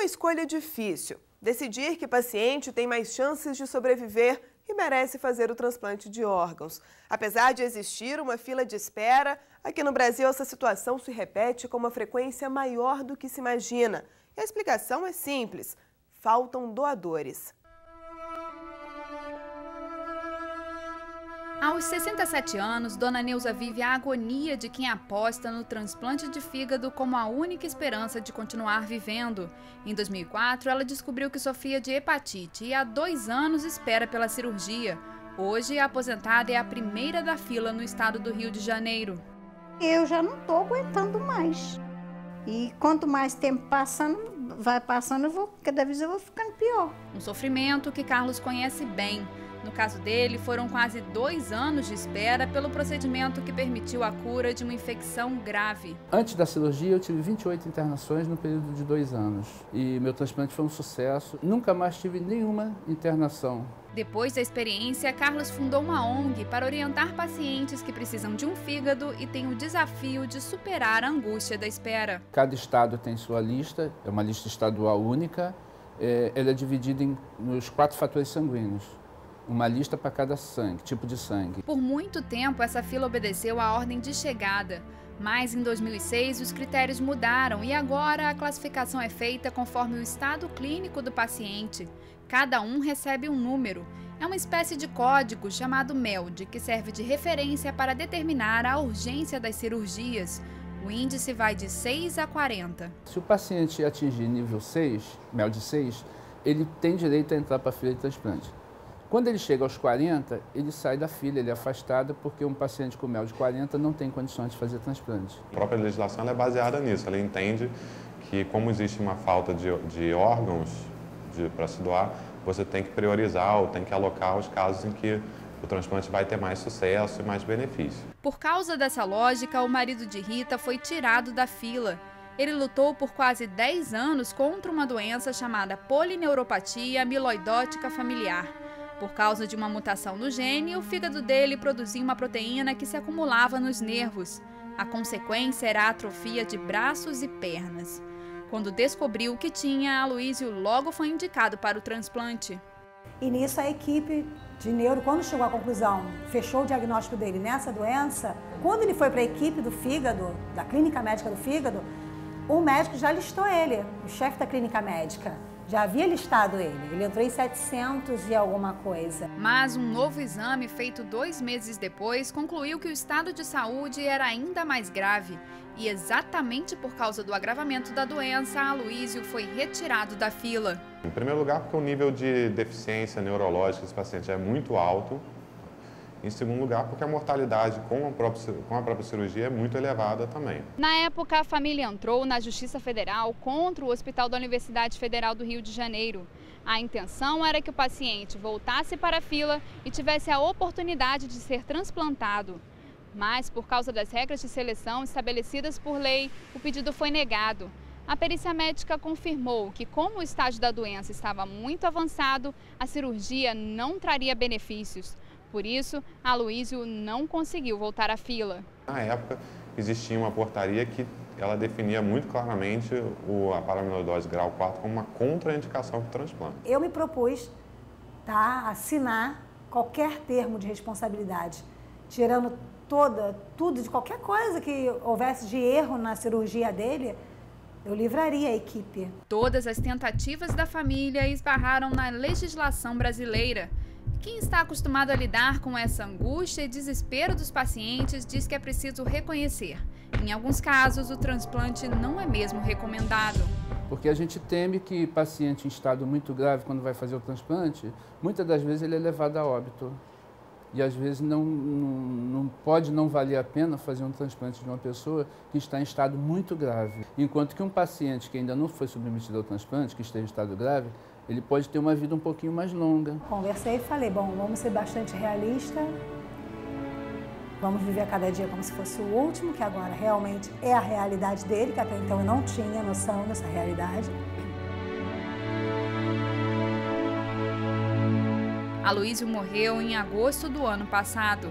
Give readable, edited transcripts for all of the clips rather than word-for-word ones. uma escolha difícil. Decidir que paciente tem mais chances de sobreviver e merece fazer o transplante de órgãos. Apesar de existir uma fila de espera, aqui no Brasil essa situação se repete com uma frequência maior do que se imagina. E a explicação é simples: faltam doadores. Aos 67 anos, Dona Neuza vive a agonia de quem aposta no transplante de fígado como a única esperança de continuar vivendo. Em 2004, ela descobriu que sofria de hepatite e há 2 anos espera pela cirurgia. Hoje, a aposentada é a primeira da fila no estado do Rio de Janeiro. Eu já não estou aguentando mais. E quanto mais tempo vai passando, cada vez eu vou ficando pior. Um sofrimento que Carlos conhece bem. No caso dele, foram quase 2 anos de espera pelo procedimento que permitiu a cura de uma infecção grave. Antes da cirurgia, eu tive 28 internações no período de 2 anos. E meu transplante foi um sucesso. Nunca mais tive nenhuma internação. Depois da experiência, Carlos fundou uma ONG para orientar pacientes que precisam de um fígado e tem o desafio de superar a angústia da espera. Cada estado tem sua lista, é uma lista estadual única. Ela é dividida nos 4 fatores sanguíneos. Uma lista para cada sangue, tipo de sangue. Por muito tempo, essa fila obedeceu à ordem de chegada. Mas em 2006, os critérios mudaram e agora a classificação é feita conforme o estado clínico do paciente. Cada um recebe um número. É uma espécie de código chamado MELD, que serve de referência para determinar a urgência das cirurgias. O índice vai de 6 a 40. Se o paciente atingir nível 6, MELD 6, ele tem direito a entrar para a fila de transplante. Quando ele chega aos 40, ele sai da fila, ele é afastado, porque um paciente com MELD de 40 não tem condições de fazer transplante. A própria legislação é baseada nisso, ela entende que como existe uma falta de órgãos para se doar, você tem que priorizar ou tem que alocar os casos em que o transplante vai ter mais sucesso e mais benefício. Por causa dessa lógica, o marido de Rita foi tirado da fila. Ele lutou por quase 10 anos contra uma doença chamada polineuropatia amiloidótica familiar. Por causa de uma mutação no gene, o fígado dele produzia uma proteína que se acumulava nos nervos. A consequência era a atrofia de braços e pernas. Quando descobriu o que tinha, Aloísio logo foi indicado para o transplante. E nisso a equipe de neuro, quando chegou à conclusão, fechou o diagnóstico dele nessa doença, quando ele foi para a equipe do fígado, da clínica médica do fígado, o médico já listou ele, o chefe da clínica médica. Já havia listado ele, ele entrou em 700 e alguma coisa. Mas um novo exame feito 2 meses depois concluiu que o estado de saúde era ainda mais grave. E exatamente por causa do agravamento da doença, Aloísio foi retirado da fila. Em primeiro lugar, porque o nível de deficiência neurológica desse paciente é muito alto. Em segundo lugar, porque a mortalidade com a própria cirurgia é muito elevada também. Na época, a família entrou na Justiça Federal contra o Hospital da Universidade Federal do Rio de Janeiro. A intenção era que o paciente voltasse para a fila e tivesse a oportunidade de ser transplantado. Mas, por causa das regras de seleção estabelecidas por lei, o pedido foi negado. A perícia médica confirmou que, como o estágio da doença estava muito avançado, a cirurgia não traria benefícios. Por isso, Aloísio não conseguiu voltar à fila. Na época, existia uma portaria que ela definia muito claramente a paraminoidose grau 4 como uma contraindicação para o transplante. Eu me propus assinar qualquer termo de responsabilidade, tirando tudo de qualquer coisa que houvesse de erro na cirurgia dele. Eu livraria a equipe. Todas as tentativas da família esbarraram na legislação brasileira. Quem está acostumado a lidar com essa angústia e desespero dos pacientes diz que é preciso reconhecer. Em alguns casos, o transplante não é mesmo recomendado. Porque a gente teme que paciente em estado muito grave, quando vai fazer o transplante, muitas das vezes ele é levado a óbito. E às vezes não valer a pena fazer um transplante de uma pessoa que está em estado muito grave. Enquanto que um paciente que ainda não foi submetido ao transplante, que esteja em estado grave, ele pode ter uma vida um pouquinho mais longa. Conversei e falei, bom, vamos ser bastante realistas, vamos viver a cada dia como se fosse o último, que agora realmente é a realidade dele, que até então eu não tinha noção dessa realidade. Aloísio morreu em agosto do ano passado.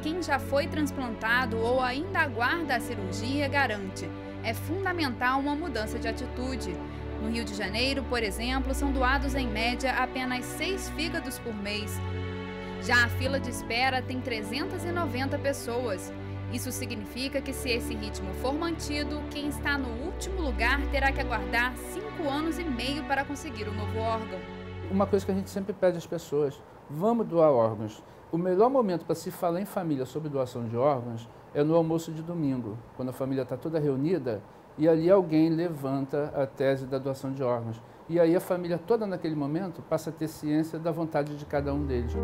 Quem já foi transplantado ou ainda aguarda a cirurgia garante: é fundamental uma mudança de atitude. No Rio de Janeiro, por exemplo, são doados em média apenas 6 fígados por mês. Já a fila de espera tem 390 pessoas. Isso significa que, se esse ritmo for mantido, quem está no último lugar terá que aguardar 5,5 anos para conseguir um novo órgão. Uma coisa que a gente sempre pede às pessoas, vamos doar órgãos. O melhor momento para se falar em família sobre doação de órgãos é no almoço de domingo, quando a família está toda reunida e ali alguém levanta a tese da doação de órgãos. E aí a família toda naquele momento passa a ter ciência da vontade de cada um deles.